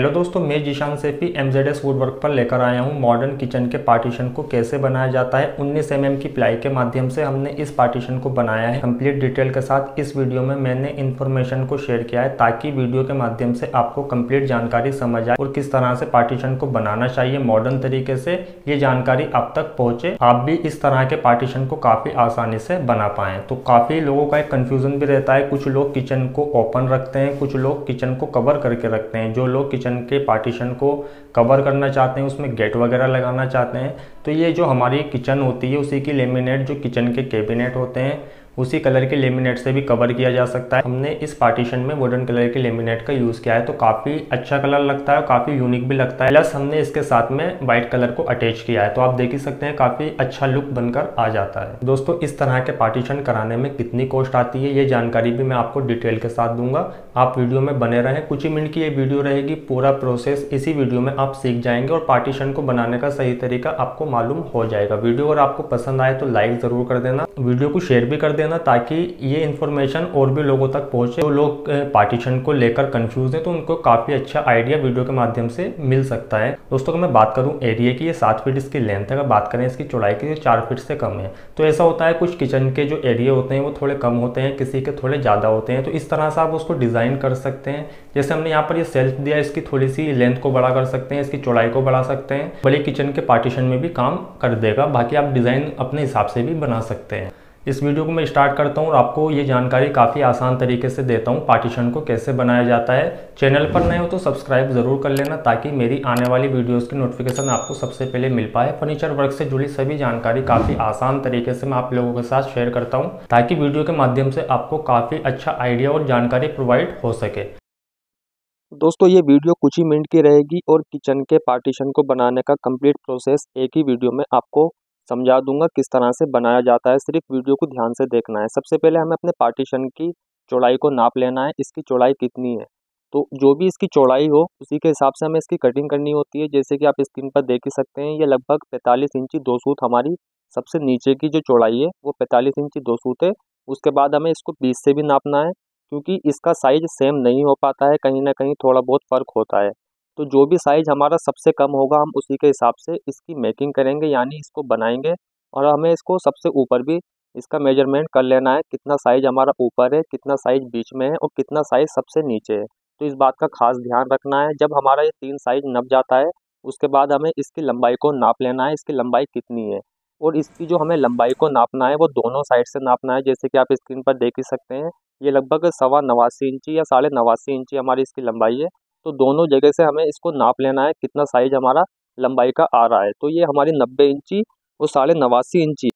Hello दोस्तों, मैं Zishan Saifee MZS woodwork पर लेकर आया हूं मॉडर्न किचन के पार्टीशन को कैसे बनाया जाता है। 19 mm की प्लाई के माध्यम से हमने इस पार्टीशन को बनाया है। कंप्लीट डिटेल के साथ इस वीडियो में मैंने इन्फॉर्मेशन को शेयर किया है ताकि वीडियो के माध्यम से आपको कंप्लीट जानकारी समझ आए और किस तरह से पार्टीशन को बनाना चाहिए मॉडर्न तरीके से ये जानकारी आप तक पहुँचे, आप भी इस तरह के पार्टीशन को काफ़ी आसानी से बना पाएँ। तो काफ़ी लोगों का एक कन्फ्यूज़न भी रहता है, कुछ लोग किचन को ओपन रखते हैं, कुछ लोग किचन को कवर करके रखते हैं। जो लोग किचन के पार्टीशन को कवर करना चाहते हैं, उसमें गेट वगैरह लगाना चाहते हैं, तो ये जो हमारी किचन होती है उसी की लेमिनेट, जो किचन के कैबिनेट होते हैं उसी कलर के लेमिनेट से भी कवर किया जा सकता है। हमने इस पार्टीशन में वुडन कलर के लेमिनेट का यूज़ किया है तो काफ़ी अच्छा कलर लगता है और काफ़ी यूनिक भी लगता है। प्लस हमने इसके साथ में वाइट कलर को अटैच किया है तो आप देख ही सकते हैं काफ़ी अच्छा लुक बनकर आ जाता है। दोस्तों, इस तरह के पार्टीशन कराने में कितनी कॉस्ट आती है ये जानकारी भी मैं आपको डिटेल के साथ दूंगा, आप वीडियो में बने रहें। कुछ ही मिनट की ये वीडियो रहेगी, पूरा प्रोसेस इसी वीडियो में आप सीख जाएंगे और पार्टीशन को बनाने का सही तरीका आपको मालूम हो जाएगा। वीडियो अगर आपको पसंद आए तो लाइक ज़रूर कर देना, वीडियो को शेयर भी कर देना ताकि ये इन्फॉर्मेशन और भी लोगों तक पहुंचे। जो लोग पार्टीशन को लेकर कंफ्यूज हैं तो उनको काफ़ी अच्छा आइडिया वीडियो के माध्यम से मिल सकता है। दोस्तों, अगर मैं बात करूं एरिया की, ये 7 फीट इसकी लेंथ है, अगर बात करें इसकी चौड़ाई की तो 4 फीट से कम है। तो ऐसा होता है कुछ किचन के जो एरिया होते हैं वो थोड़े कम होते हैं, किसी के थोड़े ज़्यादा होते हैं, तो इस तरह से आप उसको डिज़ाइन कर सकते हैं। जैसे हमने यहाँ पर ये सेल्फ दिया, इसकी थोड़ी सी लेंथ को बड़ा कर सकते हैं, इसकी चौड़ाई को बढ़ा सकते हैं, बड़े किचन के पार्टीशन में भी काम कर देगा। बाकी आप डिज़ाइन अपने हिसाब से भी बना सकते हैं। इस वीडियो को मैं स्टार्ट करता हूँ और आपको ये जानकारी काफ़ी आसान तरीके से देता हूँ पार्टीशन को कैसे बनाया जाता है। चैनल पर नए हो तो सब्सक्राइब ज़रूर कर लेना ताकि मेरी आने वाली वीडियोस की नोटिफिकेशन आपको सबसे पहले मिल पाए। फर्नीचर वर्क से जुड़ी सभी जानकारी काफ़ी आसान तरीके से मैं आप लोगों के साथ शेयर करता हूँ ताकि वीडियो के माध्यम से आपको काफ़ी अच्छा आइडिया और जानकारी प्रोवाइड हो सके। दोस्तों, ये वीडियो कुछ ही मिनट की रहेगी और किचन के पार्टीशन को बनाने का कंप्लीट प्रोसेस एक ही वीडियो में आपको समझा दूंगा किस तरह से बनाया जाता है, सिर्फ वीडियो को ध्यान से देखना है। सबसे पहले हमें अपने पार्टीशन की चौड़ाई को नाप लेना है, इसकी चौड़ाई कितनी है, तो जो भी इसकी चौड़ाई हो उसी के हिसाब से हमें इसकी कटिंग करनी होती है। जैसे कि आप स्क्रीन पर देख ही सकते हैं, ये लगभग 45 इंची 2 सूत हमारी सबसे नीचे की जो चौड़ाई है वो 45 इंची 2 सूत है। उसके बाद हमें इसको 20 से भी नापना है क्योंकि इसका साइज़ सेम नहीं हो पाता है, कहीं ना कहीं थोड़ा बहुत फ़र्क होता है। तो जो भी साइज़ हमारा सबसे कम होगा हम उसी के हिसाब से इसकी मेकिंग करेंगे, यानी इसको बनाएंगे। और हमें इसको सबसे ऊपर भी इसका मेजरमेंट कर लेना है, कितना साइज़ हमारा ऊपर है, कितना साइज़ बीच में है और कितना साइज़ सबसे नीचे है। तो इस बात का खास ध्यान रखना है। जब हमारा ये 3 साइज़ नप जाता है उसके बाद हमें इसकी लंबाई को नाप लेना है, इसकी लंबाई कितनी है। और इसकी जो हमें लंबाई को नापना है वो दोनों साइड से नापना है। जैसे कि आप स्क्रीन पर देख ही सकते हैं, ये लगभग 89.25 इंची या 89.5 इंची हमारी इसकी लंबाई है। तो दोनों जगह से हमें इसको नाप लेना है कितना साइज़ हमारा लंबाई का आ रहा है। तो ये हमारी 90 इंची और 89.5 इंची,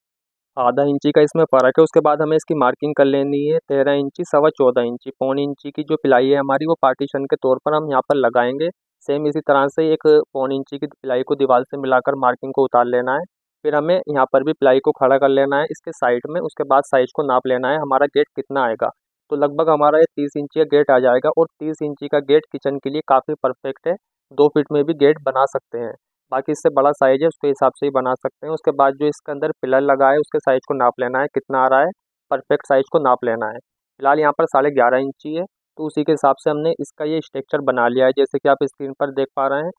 आधा इंची का इसमें फ़र्क है। उसके बाद हमें इसकी मार्किंग कर लेनी है 13 इंची, 14.25 इंची, 1.25 इंची की जो पिलाई है हमारी वो पार्टीशन के तौर पर हम यहाँ पर लगाएंगे। सेम इसी तरह से 1.25 इंची की पिलाई को दीवार से मिलाकर मार्किंग को उतार लेना है। फिर हमें यहाँ पर भी पिलाई को खड़ा कर लेना है इसके साइड में। उसके बाद साइज़ को नाप लेना है, हमारा गेट कितना आएगा। तो लगभग हमारा ये 30 इंची का गेट आ जाएगा और 30 इंची का गेट किचन के लिए काफ़ी परफेक्ट है। 2 फीट में भी गेट बना सकते हैं, बाकी इससे बड़ा साइज़ है उसके हिसाब से ही बना सकते हैं। उसके बाद जो इसके अंदर पिलर लगा है उसके साइज़ को नाप लेना है, कितना आ रहा है परफेक्ट साइज़ को नाप लेना है। फिलहाल यहाँ पर 11.5 इंची है तो उसी के हिसाब से हमने इसका ये स्ट्रक्चर बना लिया है। जैसे कि आप स्क्रीन पर देख पा रहे हैं,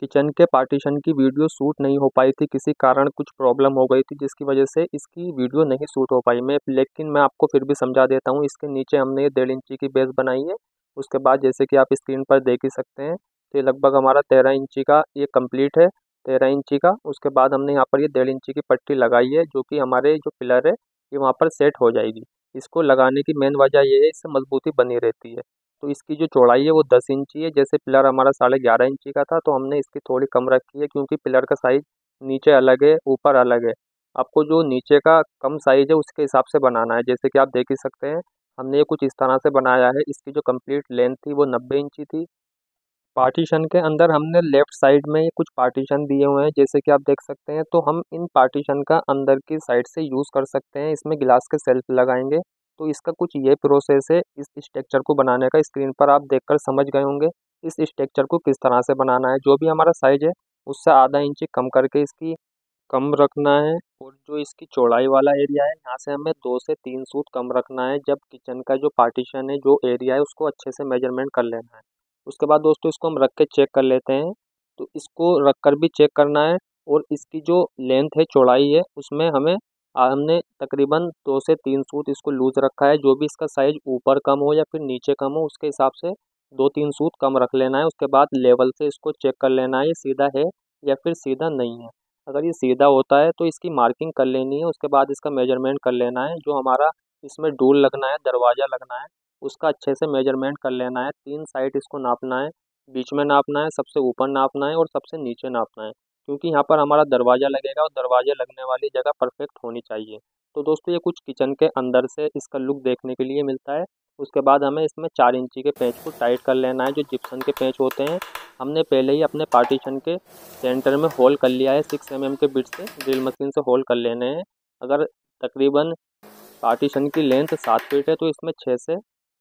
किचन के पार्टीशन की वीडियो शूट नहीं हो पाई थी, किसी कारण कुछ प्रॉब्लम हो गई थी जिसकी वजह से इसकी वीडियो नहीं शूट हो पाई। लेकिन मैं आपको फिर भी समझा देता हूँ। इसके नीचे हमने ये 1.5 इंची की बेस बनाई है। उसके बाद जैसे कि आप स्क्रीन पर देख ही सकते हैं, तो ये लगभग हमारा 13 इंची का ये कंप्लीट है, 13 इंची का। उसके बाद हमने यहाँ पर ये 1.5 इंची की पट्टी लगाई है जो कि हमारे जो पिलर है ये वहाँ पर सेट हो जाएगी। इसको लगाने की मेन वजह ये है, इससे मजबूती बनी रहती है। तो इसकी जो चौड़ाई है वो 10 इंची है। जैसे पिलर हमारा 11.5 इंची का था तो हमने इसकी थोड़ी कम रखी है क्योंकि पिलर का साइज़ नीचे अलग है ऊपर अलग है। आपको जो नीचे का कम साइज़ है उसके हिसाब से बनाना है। जैसे कि आप देख ही सकते हैं, हमने ये कुछ इस तरह से बनाया है। इसकी जो कंप्लीट लेंथ थी वो 90 इंची थी। पार्टीशन के अंदर हमने लेफ़्ट साइड में कुछ पार्टीशन दिए हुए हैं जैसे कि आप देख सकते हैं, तो हम इन पार्टीशन का अंदर की साइड से यूज़ कर सकते हैं। इसमें गिलास के सेल्फ लगाएंगे। तो इसका कुछ ये प्रोसेस है इस स्ट्रक्चर को बनाने का। स्क्रीन पर आप देखकर समझ गए होंगे इस स्ट्रक्चर को किस तरह से बनाना है। जो भी हमारा साइज़ है उससे आधा इंची कम करके इसकी कम रखना है और जो इसकी चौड़ाई वाला एरिया है यहाँ से हमें 2 से 3 सूत कम रखना है। जब किचन का जो पार्टीशन है जो एरिया है उसको अच्छे से मेजरमेंट कर लेना है। उसके बाद दोस्तों इसको हम रख के चेक कर लेते हैं। तो इसको रख कर भी चेक करना है और इसकी जो लेंथ है, चौड़ाई है, उसमें हमने तकरीबन 2 से 3 सूत इसको लूज़ रखा है। जो भी इसका साइज़ ऊपर कम हो या फिर नीचे कम हो, उसके हिसाब से 2-3 सूत कम रख लेना है। उसके बाद लेवल से इसको चेक कर लेना है, ये सीधा है या फिर सीधा नहीं है। अगर ये सीधा होता है तो इसकी मार्किंग कर लेनी है। उसके बाद इसका मेजरमेंट कर लेना है। जो हमारा इसमें डूल लगना है, दरवाज़ा लगना है, उसका अच्छे से मेजरमेंट कर लेना है। 3 साइड इसको नापना है, बीच में नापना है, सबसे ऊपर नापना है और सबसे नीचे नापना है, क्योंकि यहाँ पर हमारा दरवाज़ा लगेगा और दरवाजे लगने वाली जगह परफेक्ट होनी चाहिए। तो दोस्तों ये कुछ किचन के अंदर से इसका लुक देखने के लिए मिलता है। उसके बाद हमें इसमें 4 इंची के पेंच को टाइट कर लेना है। जो जिप्सन के पेंच होते हैं, हमने पहले ही अपने पार्टीशन के सेंटर में होल कर लिया है। 6 mm के बिट से ड्रिल मशीन से होल कर लेने हैं। अगर तकरीबन पार्टीशन की लेंथ 7 फीट है तो इसमें 6 से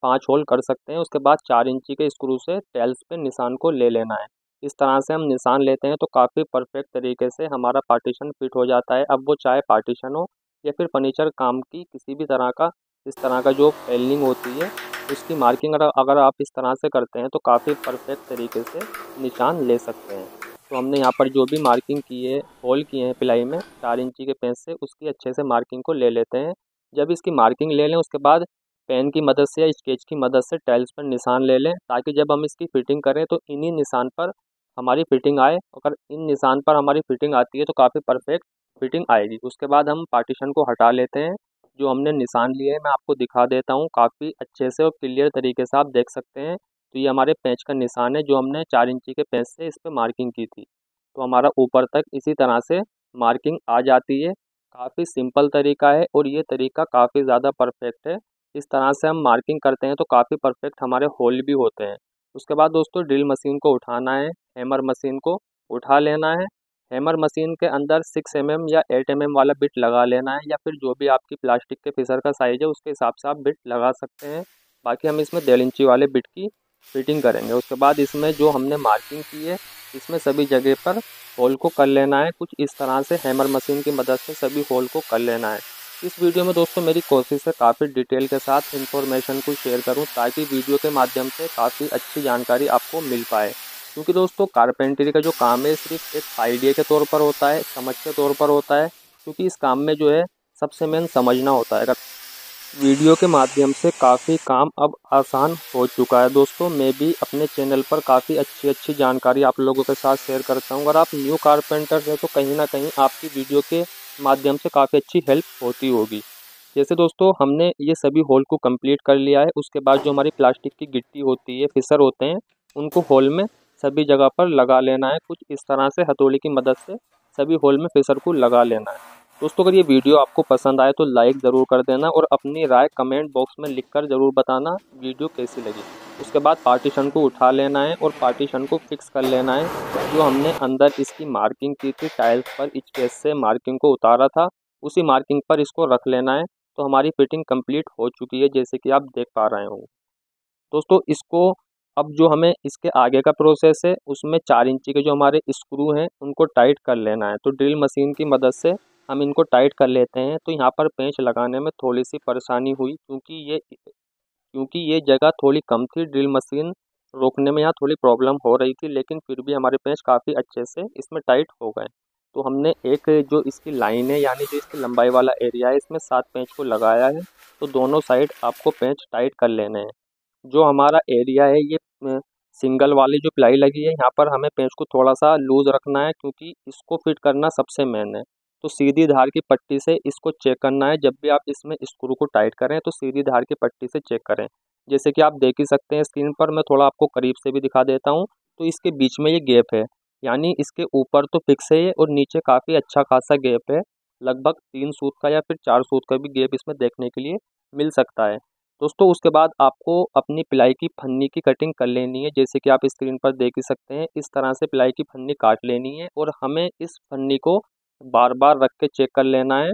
5 होल कर सकते हैं। उसके बाद 4 इंची के स्क्रू से टेल्स पे निशान को ले लेना है। इस तरह से हम निशान लेते हैं तो काफ़ी परफेक्ट तरीके से हमारा पार्टीशन फिट हो जाता है। अब वो चाहे पार्टीशन हो या फिर फर्नीचर काम की किसी भी तरह का, इस तरह का जो पेलिंग होती है उसकी मार्किंग अगर आप इस तरह से करते हैं तो काफ़ी परफेक्ट तरीके से निशान ले सकते हैं। तो हमने यहाँ पर जो भी मार्किंग की है, होल किए हैं पिलाई में 4 इंची के पेंच से, उसकी अच्छे से मार्किंग को ले लेते हैं। जब इसकी मार्किंग ले लें उसके बाद पेन की मदद से या स्केच की मदद से टाइल्स पर निशान ले लें, ताकि जब हम इसकी फ़िटिंग करें तो इन्हीं निशान पर हमारी फ़िटिंग आए। अगर इन निशान पर हमारी फ़िटिंग आती है तो काफ़ी परफेक्ट फ़िटिंग आएगी। उसके बाद हम पार्टीशन को हटा लेते हैं। जो हमने निशान लिए हैं मैं आपको दिखा देता हूँ, काफ़ी अच्छे से और क्लियर तरीके से आप देख सकते हैं। तो ये हमारे पेंच का निशान है जो हमने 4 इंची के पेंच से इस पर मार्किंग की थी। तो हमारा ऊपर तक इसी तरह से मार्किंग आ जाती है। काफ़ी सिंपल तरीका है और ये तरीका काफ़ी ज़्यादा परफेक्ट है। इस तरह से हम मार्किंग करते हैं तो काफ़ी परफेक्ट हमारे होल भी होते हैं। उसके बाद दोस्तों ड्रिल मशीन को उठाना है, हैमर मशीन को उठा लेना है। हैमर मशीन के अंदर 6 mm या 8 mm वाला बिट लगा लेना है, या फिर जो भी आपकी प्लास्टिक के फिसर का साइज़ है उसके हिसाब से आप बिट लगा सकते हैं। बाकी हम इसमें 1.5 इंची वाले बिट की फिटिंग करेंगे। उसके बाद इसमें जो हमने मार्किंग की है इसमें सभी जगह पर होल को कर लेना है। कुछ इस तरह से हैमर मशीन की मदद से सभी होल को कर लेना है। इस वीडियो में दोस्तों मेरी कोशिश है काफ़ी डिटेल के साथ इन्फॉर्मेशन को शेयर करूं, ताकि वीडियो के माध्यम से काफ़ी अच्छी जानकारी आपको मिल पाए। क्योंकि दोस्तों कारपेंटरी का जो काम है सिर्फ एक आइडिया के तौर पर होता है, समझ के तौर पर होता है, क्योंकि इस काम में जो है सबसे मेन समझना होता है। अगर वीडियो के माध्यम से काफ़ी काम अब आसान हो चुका है। दोस्तों मैं भी अपने चैनल पर काफ़ी अच्छी जानकारी आप लोगों के साथ शेयर करता हूँ। अगर आप न्यू कारपेंटर्स हैं तो कहीं ना कहीं आपकी वीडियो के माध्यम से काफ़ी अच्छी हेल्प होती होगी। जैसे दोस्तों हमने ये सभी होल को कंप्लीट कर लिया है। उसके बाद जो हमारी प्लास्टिक की गिट्टी होती है, फिसर होते हैं, उनको होल में सभी जगह पर लगा लेना है। कुछ इस तरह से हथौली की मदद से सभी होल में फिसर को लगा लेना है। दोस्तों अगर ये वीडियो आपको पसंद आए तो लाइक ज़रूर कर देना और अपनी राय कमेंट बॉक्स में लिखकर ज़रूर बताना वीडियो कैसी लगी। उसके बाद पार्टीशन को उठा लेना है और पार्टीशन को फिक्स कर लेना है। जो हमने अंदर इसकी मार्किंग की थी, टाइल्स पर स्केच से मार्किंग को उतारा था, उसी मार्किंग पर इसको रख लेना है। तो हमारी फिटिंग कंप्लीट हो चुकी है, जैसे कि आप देख पा रहे हो। दोस्तों इसको अब जो हमें इसके आगे का प्रोसेस है उसमें 4 इंची के जो हमारे स्क्रू हैं उनको टाइट कर लेना है। तो ड्रिल मशीन की मदद से हम इनको टाइट कर लेते हैं। तो यहाँ पर पेंच लगाने में थोड़ी सी परेशानी हुई, क्योंकि ये जगह थोड़ी कम थी। ड्रिल मशीन रोकने में यहाँ थोड़ी प्रॉब्लम हो रही थी, लेकिन फिर भी हमारे पेंच काफ़ी अच्छे से इसमें टाइट हो गए। तो हमने एक जो इसकी लाइन है, यानी जो इसकी लंबाई वाला एरिया है, इसमें 7 पेंच को लगाया है। तो दोनों साइड आपको पेंच टाइट कर लेने हैं। जो हमारा एरिया है ये सिंगल वाली जो प्लाई लगी है, यहाँ पर हमें पेंच को थोड़ा सा लूज़ रखना है, क्योंकि इसको फिट करना सबसे मेन है। तो सीधी धार की पट्टी से इसको चेक करना है। जब भी आप इसमें स्क्रू को टाइट करें तो सीधी धार की पट्टी से चेक करें। जैसे कि आप देख ही सकते हैं स्क्रीन पर, मैं थोड़ा आपको करीब से भी दिखा देता हूँ। तो इसके बीच में ये गैप है, यानी इसके ऊपर तो फिक्स है और नीचे काफ़ी अच्छा खासा गैप है। लगभग 3 सूत का या फिर 4 सूत का भी गैप इसमें देखने के लिए मिल सकता है। दोस्तों उसके बाद आपको अपनी पिलाई की फन्नी की कटिंग कर लेनी है। जैसे कि आप स्क्रीन पर देख ही सकते हैं, इस तरह से पिलाई की फन्नी काट लेनी है और हमें इस फन्नी को बार बार रख के चेक कर लेना है।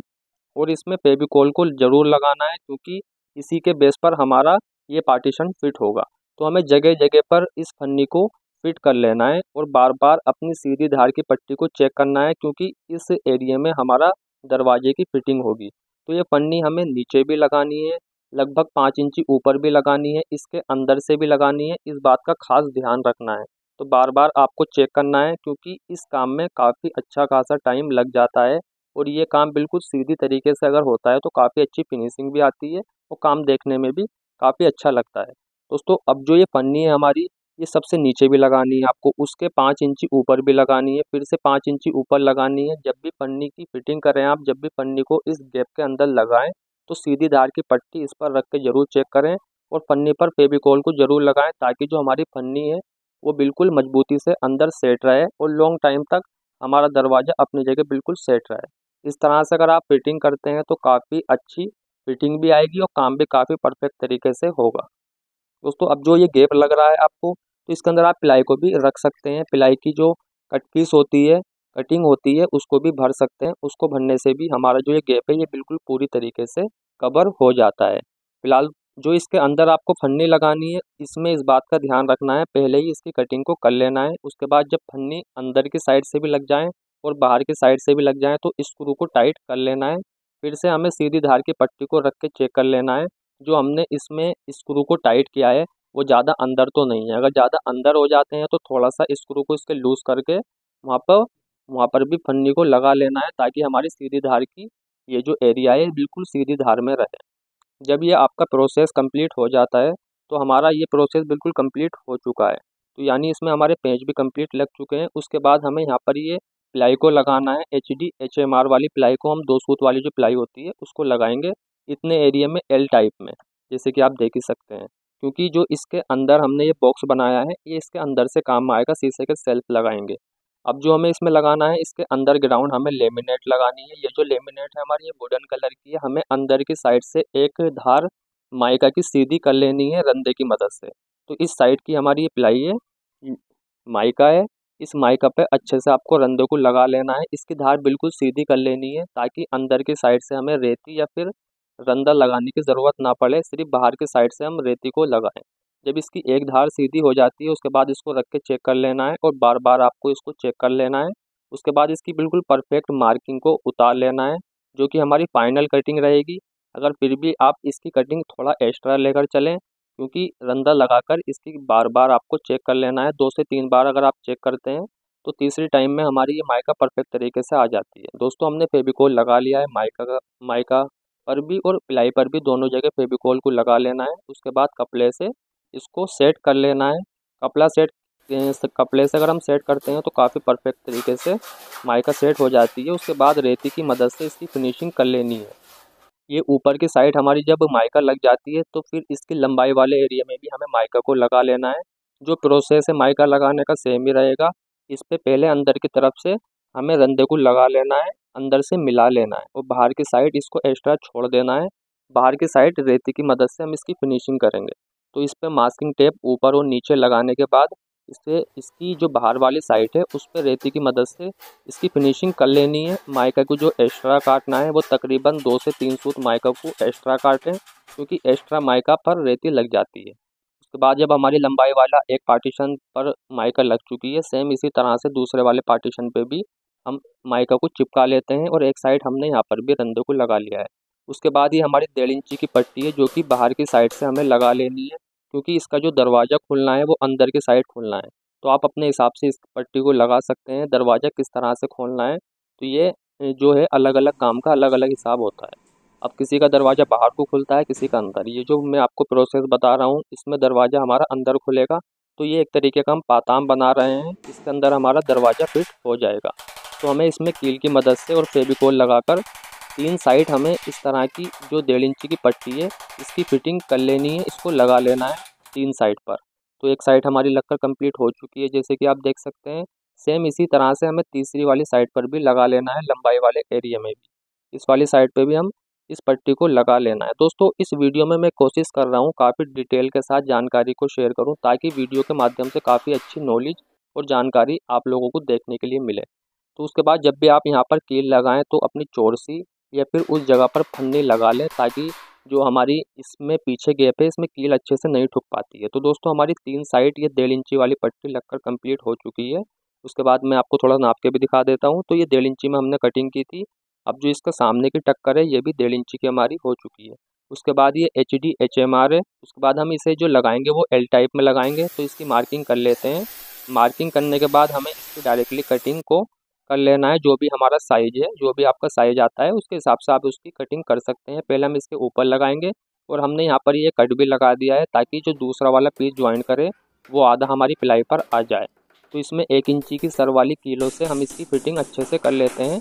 और इसमें फेविकोल को ज़रूर लगाना है, क्योंकि इसी के बेस पर हमारा ये पार्टीशन फिट होगा। तो हमें जगह जगह पर इस फन्नी को फिट कर लेना है और बार बार अपनी सीधी धार की पट्टी को चेक करना है, क्योंकि इस एरिया में हमारा दरवाजे की फिटिंग होगी। तो ये फन्नी हमें नीचे भी लगानी है लगभग 5 इंची ऊपर भी लगानी है, इसके अंदर से भी लगानी है, इस बात का खास ध्यान रखना है। तो बार बार आपको चेक करना है क्योंकि इस काम में काफ़ी अच्छा खासा टाइम लग जाता है और ये काम बिल्कुल सीधी तरीके से अगर होता है तो काफ़ी अच्छी फिनिशिंग भी आती है और काम देखने में भी काफ़ी अच्छा लगता है। दोस्तों अब जो ये पन्नी है हमारी, ये सबसे नीचे भी लगानी है आपको, उसके 5 इंची ऊपर भी लगानी है, फिर से 5 इंची ऊपर लगानी है। जब भी पन्नी की फिटिंग करें आप, जब भी पन्नी को इस गैप के अंदर लगाएं तो सीधी धार की पट्टी इस पर रख के ज़रूर चेक करें और पन्नी पर फेविकोल को ज़रूर लगाएं ताकि जो हमारी पन्नी है वो बिल्कुल मजबूती से अंदर सेट रहे और लॉन्ग टाइम तक हमारा दरवाज़ा अपनी जगह बिल्कुल सेट रहे। इस तरह से अगर आप फिटिंग करते हैं तो काफ़ी अच्छी फिटिंग भी आएगी और काम भी काफ़ी परफेक्ट तरीके से होगा। दोस्तों अब जो ये गैप लग रहा है आपको, तो इसके अंदर आप प्लाई को भी रख सकते हैं, प्लाई की जो कट पीस होती है, कटिंग होती है, उसको भी भर सकते हैं। उसको भरने से भी हमारा जो ये गैप है ये बिल्कुल पूरी तरीके से कवर हो जाता है। फिलहाल जो इसके अंदर आपको फन्नी लगानी है, इसमें इस बात का ध्यान रखना है, पहले ही इसकी कटिंग को कर लेना है। उसके बाद जब फन्नी अंदर की साइड से भी लग जाए और बाहर की साइड से भी लग जाए तो स्क्रू को टाइट कर लेना है। फिर से हमें सीधी धार की पट्टी को रख के चेक कर लेना है, जो हमने इसमें स्क्रू को टाइट किया है वो ज़्यादा अंदर तो नहीं है। अगर ज़्यादा अंदर हो जाते हैं तो थोड़ा सा स्क्रू को इसके लूज़ करके वहाँ पर भी फन्नी को लगा लेना है ताकि हमारी सीधी धार की ये जो एरिया है बिल्कुल सीधी धार में रहे। जब ये आपका प्रोसेस कंप्लीट हो जाता है तो हमारा ये प्रोसेस बिल्कुल कंप्लीट हो चुका है, तो यानी इसमें हमारे पेंच भी कंप्लीट लग चुके हैं। उसके बाद हमें यहाँ पर ये प्लाई को लगाना है, HDHMR वाली प्लाई को, हम 2 सूत वाली जो प्लाई होती है उसको लगाएंगे इतने एरिया में, L टाइप में, जैसे कि आप देख ही सकते हैं। क्योंकि जो इसके अंदर हमने ये बॉक्स बनाया है ये इसके अंदर से काम आएगा, शीशे के सेल्फ लगाएंगे। अब जो हमें इसमें लगाना है, इसके अंदर ग्राउंड हमें लेमिनेट लगानी है। ये जो लेमिनेट है हमारी ये वुडन कलर की है, हमें अंदर की साइड से एक धार माइका की सीधी कर लेनी है रंधे की मदद से। तो इस साइड की हमारी ये प्लाई है, माइका है, इस माइका पे अच्छे से आपको रंधे को लगा लेना है। इसकी धार बिल्कुल सीधी कर लेनी है ताकि अंदर की साइड से हमें रेती या फिर रंधा लगाने की ज़रूरत ना पड़े, सिर्फ बाहर के साइड से हम रेती को लगाएं। जब इसकी एक धार सीधी हो जाती है उसके बाद इसको रख के चेक कर लेना है और बार बार आपको इसको चेक कर लेना है। उसके बाद इसकी बिल्कुल परफेक्ट मार्किंग को उतार लेना है जो कि हमारी फाइनल कटिंग रहेगी। अगर फिर भी आप इसकी कटिंग थोड़ा एक्स्ट्रा लेकर चलें क्योंकि रंधा लगाकर इसकी बार बार आपको चेक कर लेना है, 2 से 3 बार अगर आप चेक करते हैं तो तीसरी टाइम में हमारी ये माइका परफेक्ट तरीके से आ जाती है। दोस्तों हमने फेविकोल लगा लिया है, माइका पर भी और प्लाई पर भी, दोनों जगह फेविकोल को लगा लेना है। उसके बाद कपड़े से इसको सेट कर लेना है। कपड़े से अगर हम सेट करते हैं तो काफ़ी परफेक्ट तरीके से माइका सेट हो जाती है। उसके बाद रेती की मदद से इसकी फिनिशिंग कर लेनी है। ये ऊपर की साइड हमारी जब माइका लग जाती है तो फिर इसकी लंबाई वाले एरिया में भी हमें माइका को लगा लेना है। जो प्रोसेस है माइका लगाने का सेम ही रहेगा। इस पर पहले अंदर की तरफ से हमें रंधे को लगा लेना है, अंदर से मिला लेना है और बाहर की साइड इसको एक्स्ट्रा छोड़ देना है। बाहर की साइड रेती की मदद से हम इसकी फिनिशिंग करेंगे। तो इस पर मास्किंग टेप ऊपर और नीचे लगाने के बाद इसे इसकी जो बाहर वाली साइड है उस पर रेती की मदद से इसकी फिनिशिंग कर लेनी है। माइका को जो एक्स्ट्रा काटना है वो तकरीबन 2 से 3 सूत माइका को एक्स्ट्रा काटें क्योंकि एक्स्ट्रा माइका पर रेती लग जाती है। उसके बाद जब हमारी लंबाई वाला एक पार्टीशन पर माइका लग चुकी है, सेम इसी तरह से दूसरे वाले पार्टीशन पर भी हम माइका को चिपका लेते हैं और एक साइड हमने यहाँ पर भी रंधे को लगा लिया है। उसके बाद ही हमारी 1.5 इंची की पट्टी है जो कि बाहर की साइड से हमें लगा लेनी है क्योंकि इसका जो दरवाज़ा खुलना है वो अंदर की साइड खुलना है। तो आप अपने हिसाब से इस पट्टी को लगा सकते हैं, दरवाज़ा किस तरह से खोलना है। तो ये जो है अलग अलग काम का अलग अलग हिसाब होता है। अब किसी का दरवाज़ा बाहर को खुलता है, किसी का अंदर। ये जो मैं आपको प्रोसेस बता रहा हूँ इसमें दरवाज़ा हमारा अंदर खुलेगा। तो ये एक तरीके का हम पाताम बना रहे हैं, इसके अंदर हमारा दरवाज़ा फिट हो जाएगा। तो हमें इसमें कील की मदद से और फेविकोल लगाकर 3 साइड हमें इस तरह की जो 1.5 इंची की पट्टी है इसकी फिटिंग कर लेनी है, इसको लगा लेना है 3 साइड पर। तो एक साइड हमारी लगकर कंप्लीट हो चुकी है जैसे कि आप देख सकते हैं। सेम इसी तरह से हमें तीसरी वाली साइड पर भी लगा लेना है, लंबाई वाले एरिया में भी, इस वाली साइड पर भी हम इस पट्टी को लगा लेना है। दोस्तों इस वीडियो में मैं कोशिश कर रहा हूँ काफ़ी डिटेल के साथ जानकारी को शेयर करूँ ताकि वीडियो के माध्यम से काफ़ी अच्छी नॉलेज और जानकारी आप लोगों को देखने के लिए मिले। तो उसके बाद जब भी आप यहाँ पर कील लगाएं तो अपनी चौरसी या फिर उस जगह पर फन्नी लगा लें ताकि जो हमारी इसमें पीछे गैप है इसमें कील अच्छे से नहीं ठुक पाती है। तो दोस्तों हमारी 3 साइड ये 1.5 इंची वाली पट्टी लगकर कंप्लीट हो चुकी है। उसके बाद मैं आपको थोड़ा नाप के भी दिखा देता हूँ। तो ये 1.5 इंची में हमने कटिंग की थी, अब जो इसका सामने की टक्कर है ये भी 1.5 इंची की हमारी हो चुकी है। उसके बाद ये HD HMR है। उसके बाद हम इसे जो लगाएंगे वो L टाइप में लगाएंगे, तो इसकी मार्किंग कर लेते हैं। मार्किंग करने के बाद हमें इसकी डायरेक्टली कटिंग को कर लेना है, जो भी हमारा साइज है, जो भी आपका साइज आता है उसके हिसाब से आप उसकी कटिंग कर सकते हैं। पहले हम इसके ऊपर लगाएंगे और हमने यहाँ पर ये कट भी लगा दिया है ताकि जो दूसरा वाला पीस ज्वाइन करे वो आधा हमारी प्लाई पर आ जाए। तो इसमें 1 इंची की सर वाली कीलों से हम इसकी फिटिंग अच्छे से कर लेते हैं।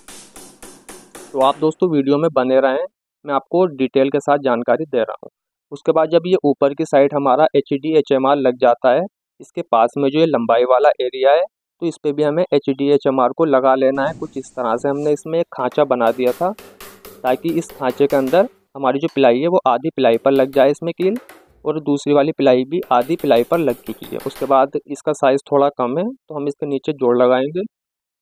तो आप दोस्तों वीडियो में बने रहें, मैं आपको डिटेल के साथ जानकारी दे रहा हूँ। उसके बाद जब ये ऊपर की साइड हमारा HD HMR लग जाता है, इसके पास में जो ये लंबाई वाला एरिया है तो इस पर भी हमें HD HMR को लगा लेना है। कुछ इस तरह से हमने इसमें एक खाँचा बना दिया था ताकि इस खाँचे के अंदर हमारी जो प्लाई है वो आधी प्लाई पर लग जाए इसमें कील, और दूसरी वाली प्लाई भी आधी प्लाई पर लग चुकी है। उसके बाद इसका साइज़ थोड़ा कम है तो हम इसके नीचे जोड़ लगाएंगे।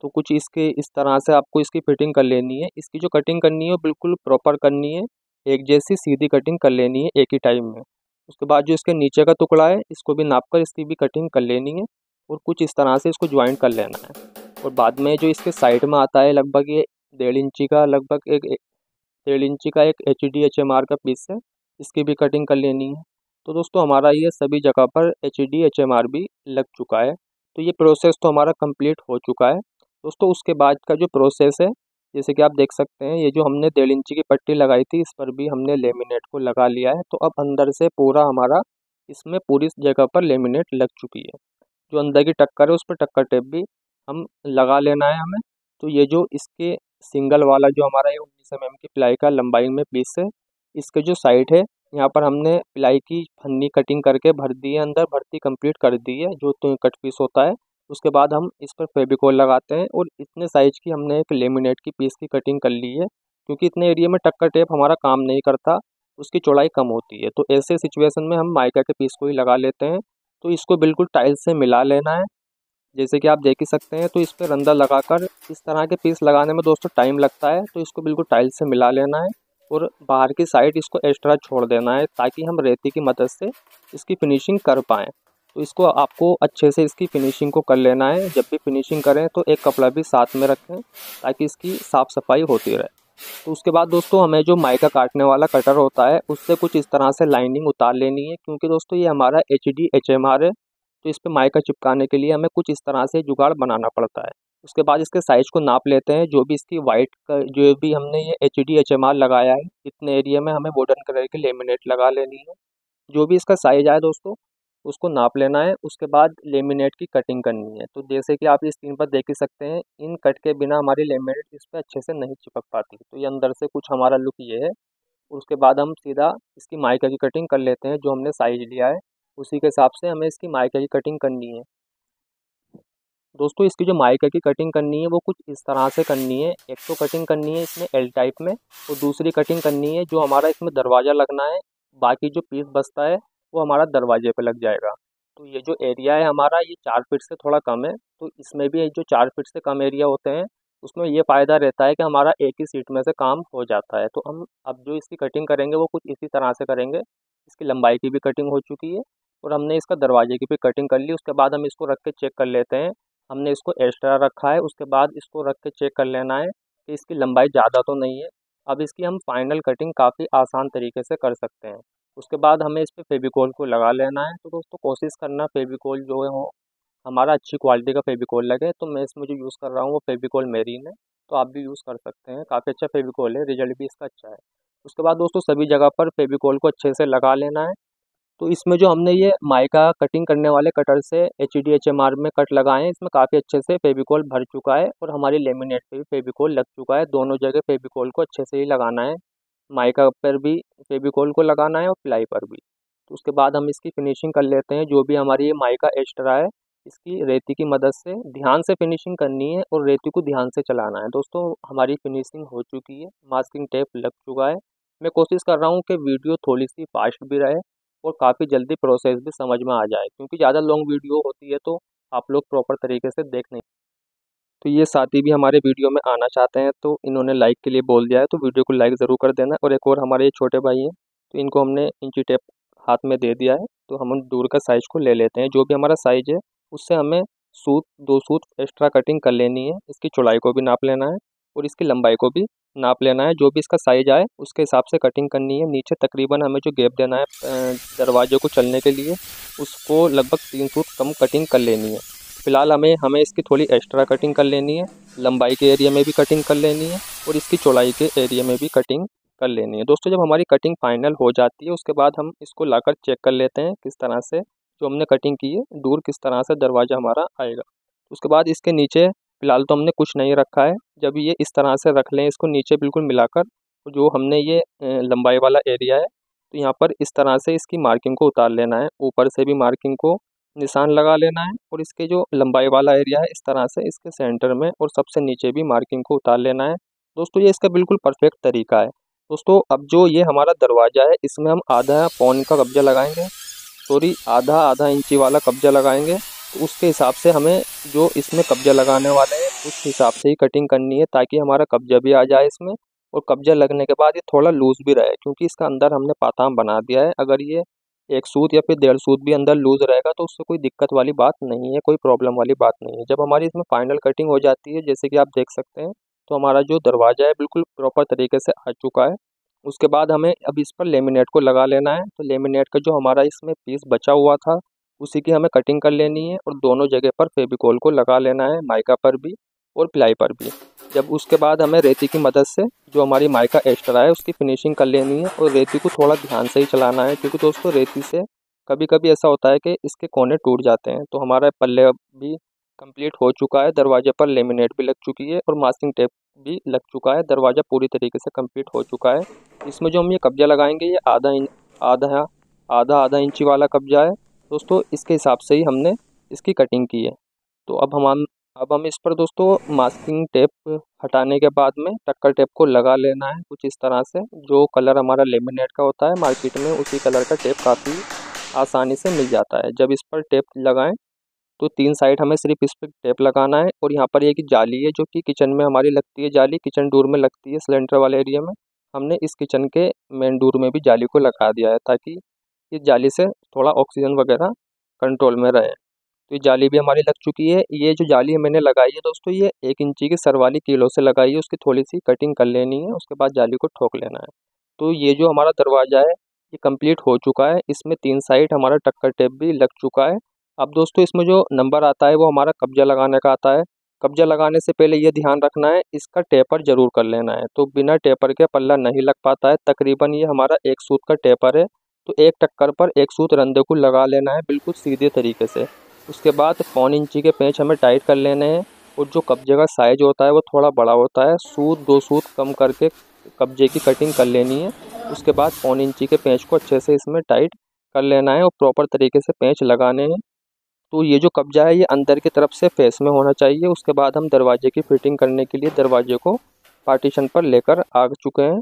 तो कुछ इसके इस तरह से आपको इसकी फिटिंग कर लेनी है। इसकी जो कटिंग करनी है वो बिल्कुल प्रॉपर करनी है, एक जैसी सीधी कटिंग कर लेनी है एक ही टाइम में। उसके बाद जो इसके नीचे का टुकड़ा है इसको भी नाप कर इसकी भी कटिंग कर लेनी है और कुछ इस तरह से इसको ज्वाइंट कर लेना है। और बाद में जो इसके साइड में आता है लगभग ये 1.5 इंची का, लगभग 1.5 इंची का एक HD HMR का पीस है, इसकी भी कटिंग कर लेनी है। तो दोस्तों हमारा ये सभी जगह पर HD HMR भी लग चुका है। तो ये प्रोसेस तो हमारा कंप्लीट हो चुका है दोस्तों। उसके बाद का जो प्रोसेस है, जैसे कि आप देख सकते हैं, ये जो हमने 1.5 इंची की पट्टी लगाई थी इस पर भी हमने लेमिनेट को लगा लिया है। तो अब अंदर से पूरा हमारा इसमें पूरी जगह पर लेमिनेट लग चुकी है। जो अंदर की टक्कर है उस पर टक्कर टेप भी हम लगा लेना है हमें। तो ये जो इसके सिंगल वाला जो हमारा ये 19 mm की प्लाई का लंबाई में पीस है, इसके जो साइड है यहाँ पर हमने प्लाई की फन्नी कटिंग करके भर दी है, अंदर भर्ती कंप्लीट कर दी है जो तो कट पीस होता है। उसके बाद हम इस पर फेविकोल लगाते हैं और इतने साइज़ की हमने एक लेमिनेट की पीस की कटिंग कर ली है, क्योंकि इतने एरिया में टक्कर टेप हमारा काम नहीं करता, उसकी चौड़ाई कम होती है। तो ऐसे सिचुएशन में हम माइका के पीस को ही लगा लेते हैं। तो इसको बिल्कुल टाइल्स से मिला लेना है, जैसे कि आप देख ही सकते हैं। तो इस पर रंधा लगाकर इस तरह के पीस लगाने में दोस्तों टाइम लगता है, तो इसको बिल्कुल टाइल्स से मिला लेना है और बाहर की साइड इसको एक्स्ट्रा छोड़ देना है ताकि हम रेती की मदद से इसकी फिनिशिंग कर पाएँ। तो इसको आपको अच्छे से इसकी फिनिशिंग को कर लेना है। जब भी फिनिशिंग करें तो एक कपड़ा भी साथ में रखें ताकि इसकी साफ़ सफाई होती रहे। तो उसके बाद दोस्तों हमें जो माइका काटने वाला कटर होता है उससे कुछ इस तरह से लाइनिंग उतार लेनी है, क्योंकि दोस्तों ये हमारा HD HMR है। तो इस पर माइका चिपकाने के लिए हमें कुछ इस तरह से जुगाड़ बनाना पड़ता है। उसके बाद इसके साइज़ को नाप लेते हैं, जो भी इसकी वाइट का जो भी हमने ये HD HMR लगाया है इतने एरिया में हमें वुडन कलर की लेमिनेट लगा लेनी है। जो भी इसका साइज़ आए दोस्तों उसको नाप लेना है। उसके बाद लेमिनेट की कटिंग करनी है। तो जैसे कि आप स्क्रीन पर देख ही सकते हैं, इन कट के बिना हमारी लेमिनेट इस पर अच्छे से नहीं चिपक पाती। तो ये अंदर से कुछ हमारा लुक ये है। उसके बाद हम सीधा इसकी माइका की कटिंग कर लेते हैं। जो हमने साइज लिया है उसी के हिसाब से हमें इसकी माइका की कटिंग करनी है। दोस्तों इसकी जो माइका की कटिंग करनी है वो कुछ इस तरह से करनी है। एक तो कटिंग करनी है इसमें L टाइप में और दूसरी कटिंग करनी है जो हमारा इसमें दरवाज़ा लगना है। बाकी जो पीस बचता है वो हमारा दरवाजे पे लग जाएगा। तो ये जो एरिया है हमारा ये 4 फीट से थोड़ा कम है। तो इसमें भी जो 4 फीट से कम एरिया होते हैं उसमें ये फ़ायदा रहता है कि हमारा एक ही सीट में से काम हो जाता है। तो हम अब जो इसकी कटिंग करेंगे वो कुछ इसी तरह से करेंगे। इसकी लंबाई की भी कटिंग हो चुकी है और हमने इसका दरवाजे की भी कटिंग कर ली। उसके बाद हम इसको रख के चेक कर लेते हैं। हमने इसको एक्स्ट्रा रखा है, उसके बाद इसको रख के चेक कर लेना है कि इसकी लंबाई ज़्यादा तो नहीं है। अब इसकी हम फाइनल कटिंग काफ़ी आसान तरीके से कर सकते हैं। उसके बाद हमें इस पर फेविकोल को लगा लेना है। तो दोस्तों कोशिश करना फेविकोल जो है वो हमारा अच्छी क्वालिटी का फेविकोल लगे। तो मैं इसमें जो यूज़ कर रहा हूँ वो फेविकोल मेरीन है, तो आप भी यूज़ कर सकते हैं। काफ़ी अच्छा फेविकोल है, रिजल्ट भी इसका अच्छा है। उसके बाद दोस्तों सभी जगह पर फेविकोल को अच्छे से लगा लेना है। तो इसमें जो हमने ये माइका कटिंग करने वाले कटर से HD HMR में कट लगाए हैं, इसमें काफ़ी अच्छे से फेविकोल भर चुका है और हमारी लेमिनेट पर भी फेविकोल लग चुका है। दोनों जगह फेविकोल को अच्छे से ही लगाना है। माइका पर भी फेविकोल को लगाना है और प्लाई पर भी। तो उसके बाद हम इसकी फिनिशिंग कर लेते हैं। जो भी हमारी ये माइका एक्स्ट्रा है इसकी रेती की मदद से ध्यान से फिनिशिंग करनी है और रेती को ध्यान से चलाना है। दोस्तों हमारी फिनिशिंग हो चुकी है, मास्किंग टेप लग चुका है। मैं कोशिश कर रहा हूँ कि वीडियो थोड़ी सी फास्ट भी रहे और काफ़ी जल्दी प्रोसेस भी समझ में आ जाए, क्योंकि ज़्यादा लॉन्ग वीडियो होती है तो आप लोग प्रॉपर तरीके से देख नहीं। तो ये साथी भी हमारे वीडियो में आना चाहते हैं तो इन्होंने लाइक के लिए बोल दिया है, तो वीडियो को लाइक ज़रूर कर देना। और एक और हमारे ये छोटे भाई हैं, तो इनको हमने इंची टेप हाथ में दे दिया है। तो हम दूर का साइज़ को ले लेते हैं। जो भी हमारा साइज़ है उससे हमें सूत 2 सूत एक्स्ट्रा कटिंग कर लेनी है। इसकी चौड़ाई को भी नाप लेना है और इसकी लंबाई को भी नाप लेना है, जो भी इसका साइज आए उसके हिसाब से कटिंग करनी है। नीचे तकरीबन हमें जो गैप देना है दरवाजे को चलने के लिए उसको लगभग 3 फुट कम कटिंग कर लेनी है। फ़िलहाल हमें इसकी थोड़ी एक्स्ट्रा कटिंग कर लेनी है, लंबाई के एरिया में भी कटिंग कर लेनी है और इसकी चौड़ाई के एरिया में भी कटिंग कर लेनी है। दोस्तों जब हमारी कटिंग फाइनल हो जाती है उसके बाद हम इसको लाकर चेक कर लेते हैं किस तरह से जो हमने कटिंग की है दूर किस तरह से दरवाज़ा हमारा आएगा। उसके बाद इसके नीचे फ़िलहाल तो हमने कुछ नहीं रखा है, जब ये इस तरह से रख लें इसको नीचे बिल्कुल मिलाकर जो हमने ये लंबाई वाला एरिया है तो यहाँ पर इस तरह से इसकी मार्किंग को उतार लेना है, ऊपर से भी मार्किंग को निशान लगा लेना है और इसके जो लंबाई वाला एरिया है इस तरह से इसके सेंटर में और सबसे नीचे भी मार्किंग को उतार लेना है। दोस्तों ये इसका बिल्कुल परफेक्ट तरीका है। दोस्तों अब जो ये हमारा दरवाज़ा है इसमें हम आधा इंची वाला कब्जा लगाएंगे, तो उसके हिसाब से हमें जो इसमें कब्जा लगाने वाले हैं उस हिसाब से ही कटिंग करनी है ताकि हमारा कब्जा भी आ जाए इसमें और कब्जा लगने के बाद ये थोड़ा लूज़ भी रहे क्योंकि इसका अंदर हमने पाताम बना दिया है। अगर ये 1 सूत या फिर 1.5 सूत भी अंदर लूज़ रहेगा तो उससे कोई दिक्कत वाली बात नहीं है, कोई प्रॉब्लम वाली बात नहीं है। जब हमारी इसमें फाइनल कटिंग हो जाती है जैसे कि आप देख सकते हैं तो हमारा जो दरवाज़ा है बिल्कुल प्रॉपर तरीके से आ चुका है। उसके बाद हमें अब इस पर लेमिनेट को लगा लेना है, तो लेमिनेट का जो हमारा इसमें पीस बचा हुआ था उसी की हमें कटिंग कर लेनी है और दोनों जगह पर फेविकोल को लगा लेना है, माइका पर भी और प्लाई पर भी। जब उसके बाद हमें रेती की मदद से जो हमारी माइका एक्स्ट्रा है उसकी फिनिशिंग कर लेनी है और रेती को थोड़ा ध्यान से ही चलाना है क्योंकि दोस्तों रेती से कभी कभी ऐसा होता है कि इसके कोने टूट जाते हैं। तो हमारा पल्ले भी कंप्लीट हो चुका है, दरवाजे पर लेमिनेट भी लग चुकी है और मास्किंग टेप भी लग चुका है, दरवाज़ा पूरी तरीके से कंप्लीट हो चुका है। इसमें जो हम ये कब्जा लगाएंगे ये आधा इंची वाला कब्जा है दोस्तों, इसके हिसाब से ही हमने इसकी कटिंग की है। तो अब हम इस पर दोस्तों मास्किंग टेप हटाने के बाद में टक्कर टेप को लगा लेना है कुछ इस तरह से, जो कलर हमारा लेमिनेट का होता है मार्केट में उसी कलर का टेप काफ़ी आसानी से मिल जाता है। जब इस पर टेप लगाएं तो 3 साइड हमें सिर्फ इस पर टेप लगाना है और यहाँ पर एक जाली है जो कि किचन में हमारी लगती है, जाली किचन डोर में लगती है सिलेंडर वाले एरिया में। हमने इस किचन के मेन डोर में भी जाली को लगा दिया है ताकि इस जाली से थोड़ा ऑक्सीजन वगैरह कंट्रोल में रहे। तो ये जाली भी हमारी लग चुकी है। ये जो जाली मैंने लगाई है दोस्तों ये 1 इंची की सरवाली कीलों से लगाई है, उसकी थोड़ी सी कटिंग कर लेनी है, उसके बाद जाली को ठोक लेना है। तो ये जो हमारा दरवाज़ा है ये कंप्लीट हो चुका है, इसमें 3 साइड हमारा टक्कर टेप भी लग चुका है। अब दोस्तों इसमें जो नंबर आता है वो हमारा कब्जा लगाने का आता है। कब्जा लगाने से पहले ये ध्यान रखना है इसका टेपर ज़रूर कर लेना है, तो बिना टेपर के पल्ला नहीं लग पाता है। तकरीबन ये हमारा 1 सूत का टेपर है तो 1 टक्कर पर 1 सूत रंधे को लगा लेना है बिल्कुल सीधे तरीके से। उसके बाद 1.25 इंची के पेंच हमें टाइट कर लेने हैं और जो कब्जे का साइज होता है वो थोड़ा बड़ा होता है, 1 सूत 2 सूत कम करके कब्जे की कटिंग कर लेनी है। उसके बाद 1.25 इंची के पेंच को अच्छे से इसमें टाइट कर लेना है और प्रॉपर तरीके से पेंच लगाने हैं। तो ये जो कब्जा है ये अंदर की तरफ से फेस में होना चाहिए। उसके बाद हम दरवाजे की फिटिंग करने के लिए दरवाजे को पार्टीशन पर लेकर आ चुके हैं।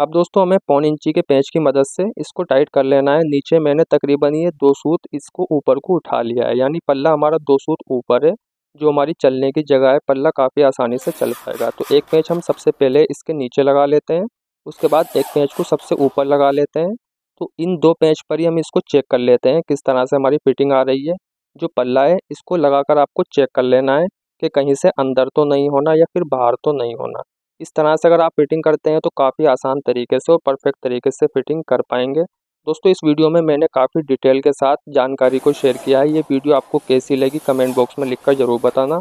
अब दोस्तों हमें 1.25 इंची के पेंच की मदद से इसको टाइट कर लेना है। नीचे मैंने तकरीबन ये 2 सूत इसको ऊपर को उठा लिया है, यानी पल्ला हमारा 2 सूत ऊपर है, जो हमारी चलने की जगह है पल्ला काफ़ी आसानी से चल पाएगा। तो 1 पेंच हम सबसे पहले इसके नीचे लगा लेते हैं, उसके बाद 1 पेंच को सबसे ऊपर लगा लेते हैं। तो इन 2 पेंच पर ही हम इसको चेक कर लेते हैं किस तरह से हमारी फिटिंग आ रही है। जो पल्ला है इसको लगाकर आपको चेक कर लेना है कि कहीं से अंदर तो नहीं होना या फिर बाहर तो नहीं होना। इस तरह से अगर आप फिटिंग करते हैं तो काफ़ी आसान तरीके से और परफेक्ट तरीके से फिटिंग कर पाएंगे। दोस्तों इस वीडियो में मैंने काफ़ी डिटेल के साथ जानकारी को शेयर किया है। ये वीडियो आपको कैसी लगी कमेंट बॉक्स में लिखकर ज़रूर बताना।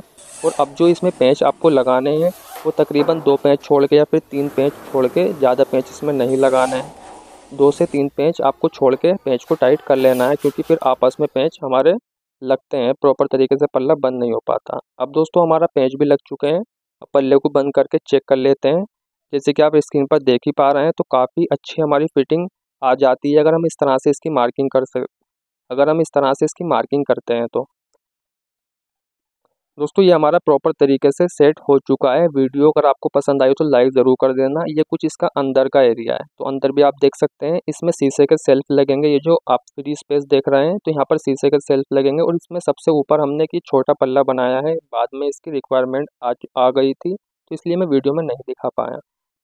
और अब जो इसमें पेंच आपको लगाने हैं वो तकरीबन 2 पेंच छोड़ के या फिर 3 पेंच छोड़ के, ज़्यादा पेंच इसमें नहीं लगाने हैं, 2 से 3 पेंच आपको छोड़ के पेंच को टाइट कर लेना है क्योंकि फिर आपस में पेंच हमारे लगते हैं, प्रॉपर तरीके से पल्ला बंद नहीं हो पाता। अब दोस्तों हमारा पेंच भी लग चुके हैं, अब पल्ले को बंद करके चेक कर लेते हैं। जैसे कि आप स्क्रीन पर देख ही पा रहे हैं तो काफ़ी अच्छी हमारी फिटिंग आ जाती है अगर हम इस तरह से इसकी मार्किंग करते हैं तो। दोस्तों ये हमारा प्रॉपर तरीके से सेट हो चुका है। वीडियो अगर आपको पसंद आई हो तो लाइक ज़रूर कर देना। ये कुछ इसका अंदर का एरिया है, तो अंदर भी आप देख सकते हैं इसमें शीशे के सेल्फ लगेंगे। ये जो आप फ्री स्पेस देख रहे हैं तो यहाँ पर शीशे के सेल्फ लगेंगे और इसमें सबसे ऊपर हमने कि छोटा पल्ला बनाया है, बाद में इसकी रिक्वायरमेंट आ गई थी तो इसलिए मैं वीडियो में नहीं दिखा पाया।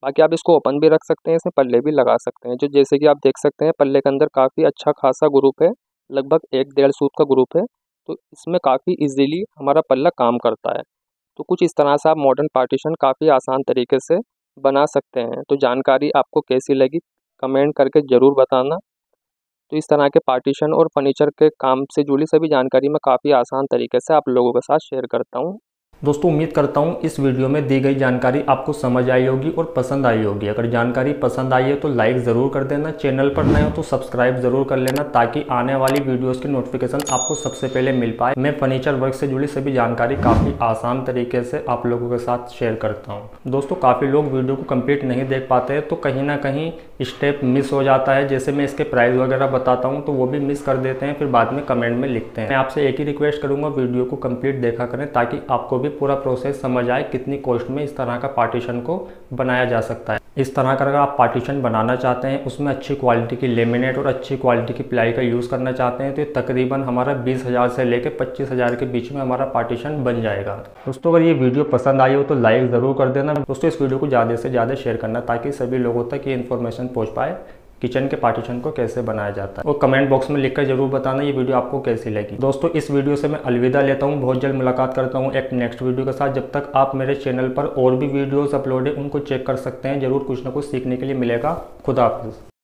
बाकी आप इसको ओपन भी रख सकते हैं, इसमें पल्ले भी लगा सकते हैं। जो जैसे कि आप देख सकते हैं पल्ले के अंदर काफ़ी अच्छा खासा ग्रुप है, लगभग 1-1.5 सूत का ग्रुप है, तो इसमें काफ़ी इजीली हमारा पल्ला काम करता है। तो कुछ इस तरह से आप मॉडर्न पार्टीशन काफ़ी आसान तरीके से बना सकते हैं। तो जानकारी आपको कैसी लगी कमेंट करके ज़रूर बताना। तो इस तरह के पार्टीशन और फर्नीचर के काम से जुड़ी सभी जानकारी मैं काफ़ी आसान तरीके से आप लोगों के साथ शेयर करता हूँ। दोस्तों उम्मीद करता हूँ इस वीडियो में दी गई जानकारी आपको समझ आई होगी और पसंद आई होगी। अगर जानकारी पसंद आई है तो लाइक ज़रूर कर देना, चैनल पर नए हो तो सब्सक्राइब ज़रूर कर लेना ताकि आने वाली वीडियोस की नोटिफिकेशन आपको सबसे पहले मिल पाए। मैं फर्नीचर वर्क से जुड़ी सभी जानकारी काफ़ी आसान तरीके से आप लोगों के साथ शेयर करता हूँ। दोस्तों काफ़ी लोग वीडियो को कम्प्लीट नहीं देख पाते हैं तो कहीं ना कहीं स्टेप मिस हो जाता है, जैसे मैं इसके प्राइस वगैरह बताता हूँ तो वो भी मिस कर देते हैं, फिर बाद में कमेंट में लिखते हैं। मैं आपसे एक ही रिक्वेस्ट करूँगा वीडियो को कम्प्लीट देखा करें ताकि आपको भी पूरा प्रोसेस समझ आए कितनी कॉस्ट में इस तरह का पार्टीशन को बनाया जा सकता है। इस तरह का अगर आप पार्टीशन बनाना चाहते हैं, उसमें अच्छी क्वालिटी की लेमिनेट और अच्छी क्वालिटी की प्लाई का यूज़ करना चाहते हैं तो तकरीबन हमारा 20,000 से लेकर 25,000 के बीच में हमारा पार्टीशन बन जाएगा। दोस्तों अगर ये वीडियो पसंद आई हो तो लाइक ज़रूर कर देना। दोस्तों इस वीडियो को ज़्यादा से ज़्यादा शेयर करना ताकि सभी लोगों तक ये इन्फॉर्मेशन पहुँच पाए किचन के पार्टीशन को कैसे बनाया जाता है। और कमेंट बॉक्स में लिखकर जरूर बताना ये वीडियो आपको कैसी लगी। दोस्तों इस वीडियो से मैं अलविदा लेता हूँ, बहुत जल्द मुलाकात करता हूँ एक नेक्स्ट वीडियो के साथ। जब तक आप मेरे चैनल पर और भी वीडियोस अपलोड है उनको चेक कर सकते हैं, जरूर कुछ ना कुछ सीखने के लिए मिलेगा। खुदा हाफिज़।